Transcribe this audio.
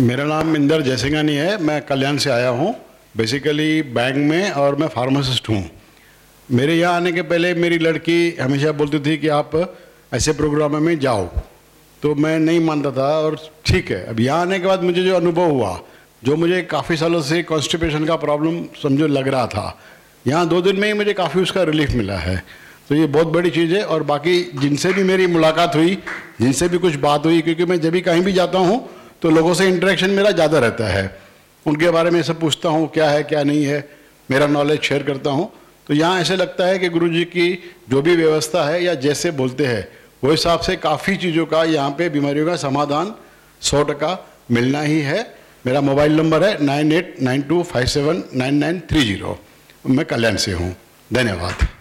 मेरा नाम मिंदर जयसिंगानी है। मैं कल्याण से आया हूँ, बेसिकली बैंक में, और मैं फार्मासिस्ट हूँ। मेरे यहाँ आने के पहले मेरी लड़की हमेशा बोलती थी कि आप ऐसे प्रोग्राम में जाओ, तो मैं नहीं मानता था। और ठीक है, अब यहाँ आने के बाद मुझे जो अनुभव हुआ, जो मुझे काफ़ी सालों से कॉन्स्टिपेशन का प्रॉब्लम समझो लग रहा था, यहाँ 2 दिन में ही मुझे काफ़ी उसका रिलीफ मिला है। तो ये बहुत बड़ी चीज़ है। और बाकी जिनसे भी मेरी मुलाकात हुई, जिनसे भी कुछ बात हुई, क्योंकि मैं जब भी कहीं भी जाता हूँ तो लोगों से इंटरेक्शन मेरा ज़्यादा रहता है, उनके बारे में सब पूछता हूँ क्या है क्या नहीं है, मेरा नॉलेज शेयर करता हूँ। तो यहाँ ऐसे लगता है कि गुरुजी की जो भी व्यवस्था है या जैसे बोलते हैं वो हिसाब से काफ़ी चीज़ों का यहाँ पे बीमारियों का समाधान 100% मिलना ही है। मेरा मोबाइल नंबर है 9892579930। मैं कल्याण से हूँ। धन्यवाद।